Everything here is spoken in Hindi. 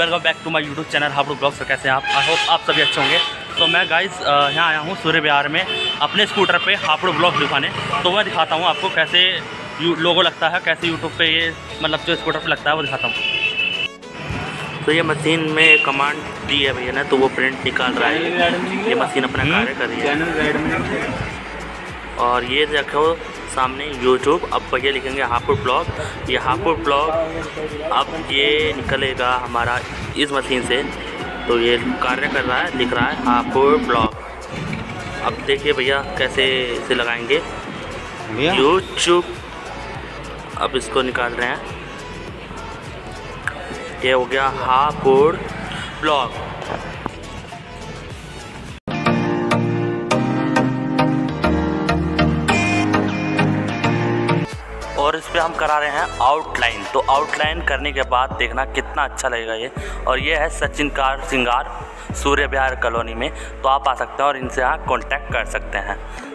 Welcome back to my YouTube channel Hapur blog. तो कैसे हैं आप? आई होप आप सभी अच्छे होंगे। तो मैं गाइस यहाँ आया हूँ सूर्य विहार में अपने स्कूटर पे हापुर ब्लॉग दिखाने। तो वह दिखाता हूँ आपको कैसे लोगो लगता है, कैसे यूट्यूब पे ये मतलब जो स्कूटर पे लगता है वो दिखाता हूँ। तो ये मशीन में कमांड दी है भैया ने, तो वो प्रिंट निकाल रहा है। ये मशीन अपना कार्य कर रही है। और ये देखो सामने YouTube, अब भैया लिखेंगे हापुर ब्लॉग। ये हापुर ब्लॉग अब ये निकलेगा हमारा इस मशीन से। तो ये कार्य कर रहा है, लिख रहा है हापुर ब्लॉग। अब देखिए भैया कैसे इसे लगाएंगे YouTube। अब इसको निकाल रहे हैं। ये हो गया हापुर ब्लॉग। और इस पर हम करा रहे हैं आउटलाइन। तो आउटलाइन करने के बाद देखना कितना अच्छा लगेगा ये। और ये है सचिन कार सिंगार, सूर्य विहार कॉलोनी में। तो आप आ सकते हैं और इनसे यहाँ कॉन्टैक्ट कर सकते हैं।